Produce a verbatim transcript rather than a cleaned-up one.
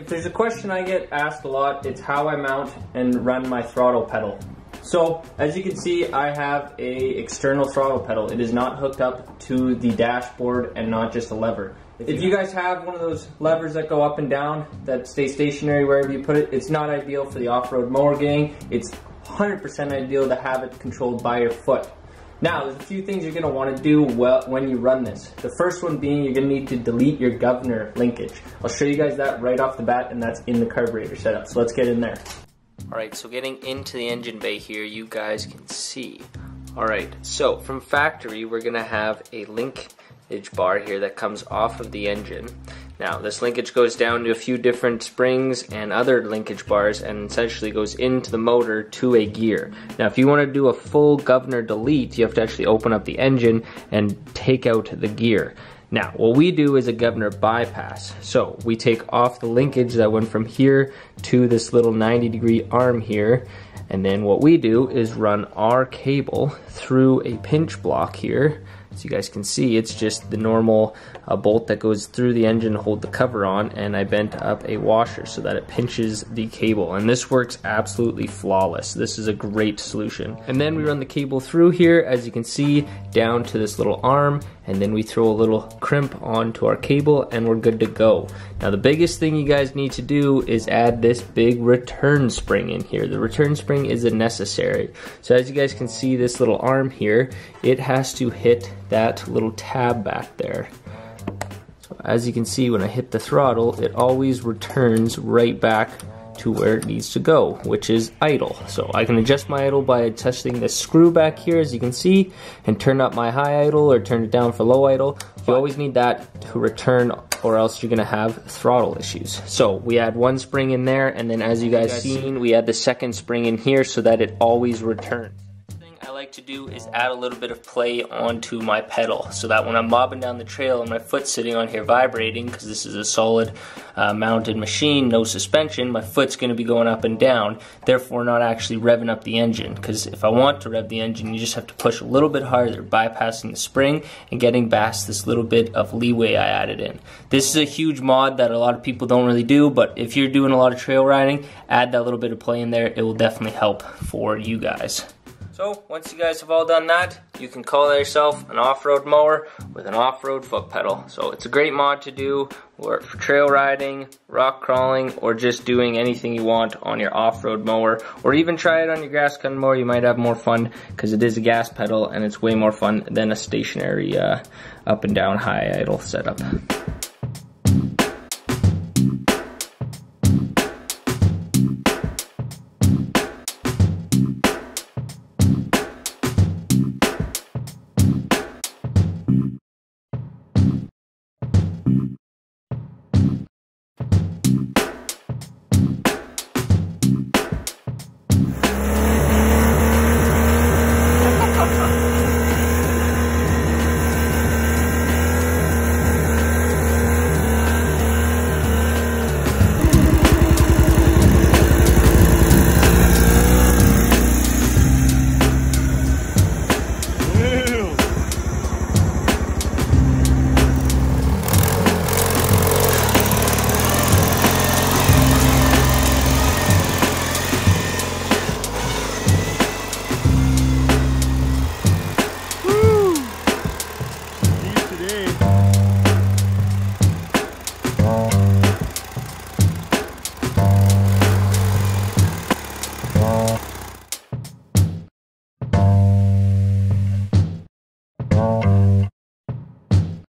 If there's a question I get asked a lot, it's how I mount and run my throttle pedal. So as you can see, I have a external throttle pedal. It is not hooked up to the dashboard and not just a lever. If you guys have one of those levers that go up and down, that stay stationary wherever you put it, it's not ideal for the off-road mower gang. It's one hundred percent ideal to have it controlled by your foot. Now, there's a few things you're going to want to do well when you run this. The first one being you're going to need to delete your governor linkage. I'll show you guys that right off the bat, and that's in the carburetor setup. So let's get in there. Alright, so getting into the engine bay here, you guys can see. Alright, so from factory, we're going to have a linkage bar here that comes off of the engine. Now, this linkage goes down to a few different springs and other linkage bars and essentially goes into the motor to a gear. Now, if you want to do a full governor delete, you have to actually open up the engine and take out the gear. Now, what we do is a governor bypass. So, we take off the linkage that went from here to this little ninety degree arm here. And then what we do is run our cable through a pinch block here. So you guys can see, it's just the normal uh, bolt that goes through the engine to hold the cover on, and I bent up a washer so that it pinches the cable, and this works absolutely flawless. This is a great solution. And then we run the cable through here, as you can see, down to this little arm, and then we throw a little crimp onto our cable and we're good to go. Now the biggest thing you guys need to do is add this big return spring in here. The return spring is necessary. So as you guys can see, this little arm here, it has to hit that little tab back there. So as you can see, when I hit the throttle, it always returns right back to where it needs to go, which is idle. So I can adjust my idle by adjusting this screw back here, as you can see, and turn up my high idle or turn it down for low idle. You always need that to return, or else you're gonna have throttle issues. So we add one spring in there, and then as you guys, you guys seen, we add the second spring in here so that it always returns. I like to do is add a little bit of play onto my pedal so that when I'm mobbing down the trail and my foot's sitting on here vibrating, because this is a solid uh, mounted machine, no suspension, my foot's going to be going up and down, therefore not actually revving up the engine, because if I want to rev the engine, you just have to push a little bit harder, bypassing the spring and getting past this little bit of leeway I added in. This is a huge mod that a lot of people don't really do, but if you're doing a lot of trail riding, add that little bit of play in there. It will definitely help for you guys. So once you guys have all done that, you can call yourself an off-road mower with an off-road foot pedal. So it's a great mod to do for trail riding, rock crawling, or just doing anything you want on your off-road mower, or even try it on your grass gun mower. You might have more fun because it is a gas pedal and it's way more fun than a stationary uh, up and down high idle setup.